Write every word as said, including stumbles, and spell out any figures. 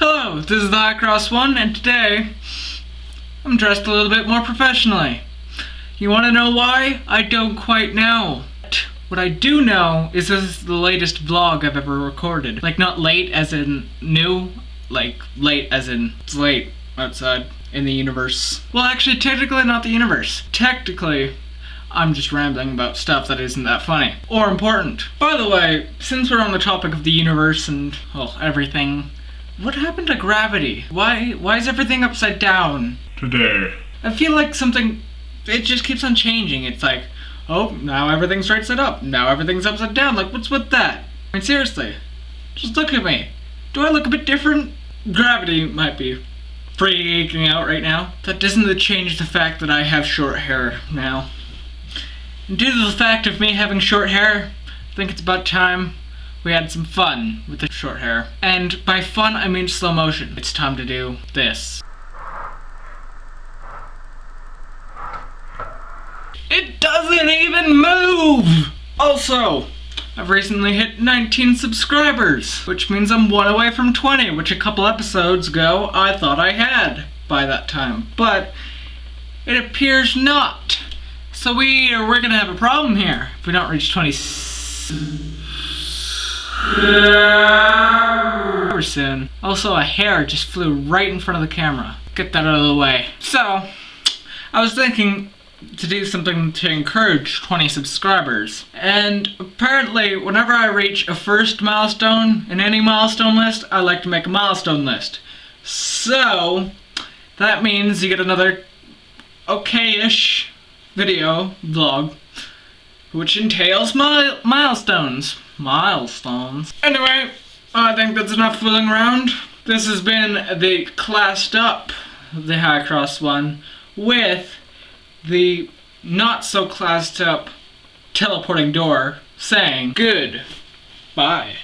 Hello, this is TheHikros one, and today I'm dressed a little bit more professionally. You want to know why? I don't quite know. What I do know is this is the latest vlog I've ever recorded. Like, not late as in new, like late as in it's late outside in the universe. Well, actually, technically not the universe. Technically, I'm just rambling about stuff that isn't that funny or important. By the way, since we're on the topic of the universe and, well, everything, what happened to gravity? Why why is everything upside down today? I feel like something, it just keeps on changing. It's like, oh, now everything's right side up, now everything's upside down. Like, what's with that? I mean, seriously, just look at me. Do I look a bit different? Gravity might be freaking out right now. That doesn't change the fact that I have short hair now. Due to the fact of me having short hair, I think it's about time we had some fun with the short hair. And by fun, I mean slow motion. It's time to do this. It doesn't even move! Also, I've recently hit nineteen subscribers, which means I'm one away from twenty, which a couple episodes ago I thought I had by that time. But it appears not. So we are, we're gonna have a problem here if we don't reach twenty soon. Also, a hair just flew right in front of the camera. Get that out of the way. So, I was thinking to do something to encourage twenty subscribers. And apparently, whenever I reach a first milestone in any milestone list, I like to make a milestone list. So, that means you get another okay-ish video, vlog, which entails mi milestones. Milestones. Anyway, I think that's enough fooling around. This has been the classed up TheHikros one with the not so classed up teleporting door saying good bye.